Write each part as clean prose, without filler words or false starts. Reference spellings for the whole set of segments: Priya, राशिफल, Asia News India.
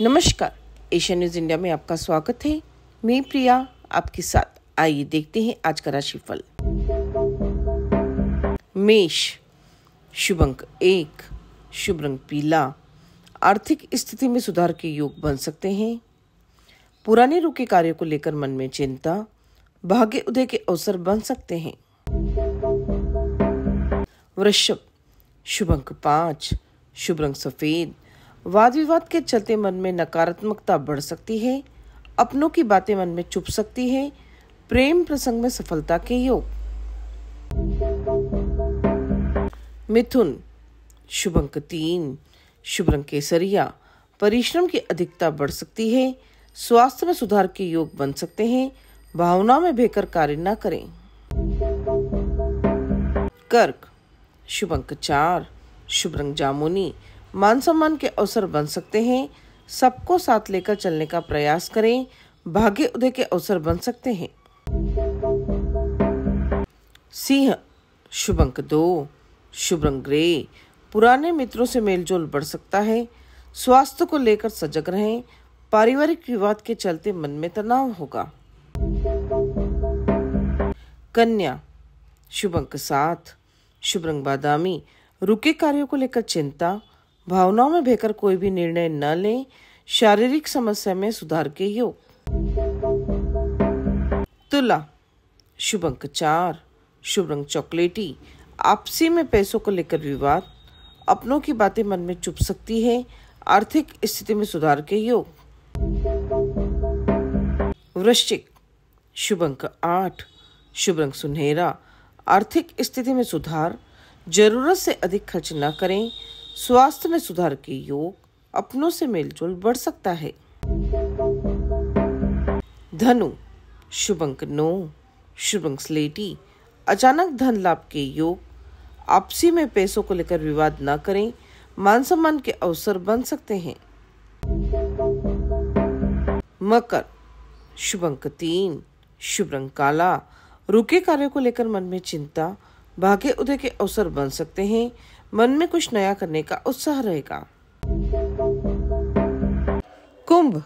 नमस्कार, Asia news India में आपका स्वागत है। मैं प्रिया आपके साथ। आइए देखते हैं आज का राशिफल। मेष, शुभ अंक 1, शुभ रंग पीला। आर्थिक स्थिति में सुधार के योग बन सकते हैं। पुराने रुके कार्यों को लेकर मन में चिंता। भाग्य उदय के अवसर बन सकते हैं। वृषभ, शुभ अंक 5, शुभ रंग सफेद। वाद विवाद के चलते मन में नकारात्मकता बढ़ सकती है। अपनों की बातें मन में चुप सकती है। प्रेम प्रसंग में सफलता के योग। मिथुन, शुभ अंक 3, शुभ रंग केसरिया। परिश्रम की अधिकता बढ़ सकती है। स्वास्थ्य में सुधार के योग बन सकते हैं। भावना में बहकर कार्य न करें। कर्क, शुभ अंक 4, शुभ रंग जामुनी। मान सम्मान के अवसर बन सकते हैं। सबको साथ लेकर चलने का प्रयास करें। भाग्य उदय के अवसर बन सकते हैं। सिंह, शुभ अंक 2, शुभ रंग ग्रे। पुराने मित्रों से मेलजोल बढ़ सकता है। स्वास्थ्य को लेकर सजग रहें। पारिवारिक विवाद के चलते मन में तनाव होगा। कन्या, शुभ अंक 7, शुभ रंग बादामी। रुके कार्यों को लेकर चिंता। भावनाओं में बहकर कोई भी निर्णय न लें। शारीरिक समस्या में सुधार के योग। तुला, शुभ अंक 4, शुभ रंग चॉकलेटी। आपसी में पैसों को लेकर विवाद। अपनों की बातें मन में चुप सकती है। आर्थिक स्थिति में सुधार के योग। वृश्चिक, शुभ अंक 8, शुभ रंग सुनहरा। आर्थिक स्थिति में सुधार। जरूरत से अधिक खर्च न करें। स्वास्थ्य में सुधार के योग। अपनों से मेलजोल बढ़ सकता है। धनु, शुभ अंक 9, शुभ अंक स्लेटी। अचानक धन लाभ के योग। आपसी में पैसों को लेकर विवाद न करें। मान सम्मान के अवसर बन सकते हैं। मकर, शुभ अंक 3, शुभ रंग काला। रुके कार्यों को लेकर मन में चिंता। भाग्य उदय के अवसर बन सकते हैं। मन में कुछ नया करने का उत्साह रहेगा। कुंभ,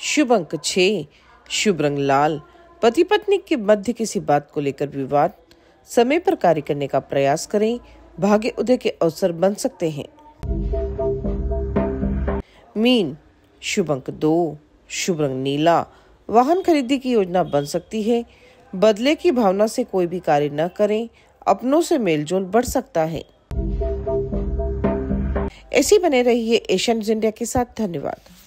शुभ अंक 6, शुभ रंग लाल। पति पत्नी के मध्य किसी बात को लेकर विवाद। समय पर कार्य करने का प्रयास करें। भाग्य उदय के अवसर बन सकते हैं। मीन, शुभ अंक 2, शुभ रंग नीला। वाहन खरीदी की योजना बन सकती है। बदले की भावना से कोई भी कार्य न करें। अपनों से मेलजोल बढ़ सकता है। ऐसी बने रहिए एशिया न्यूज इंडिया के साथ। धन्यवाद।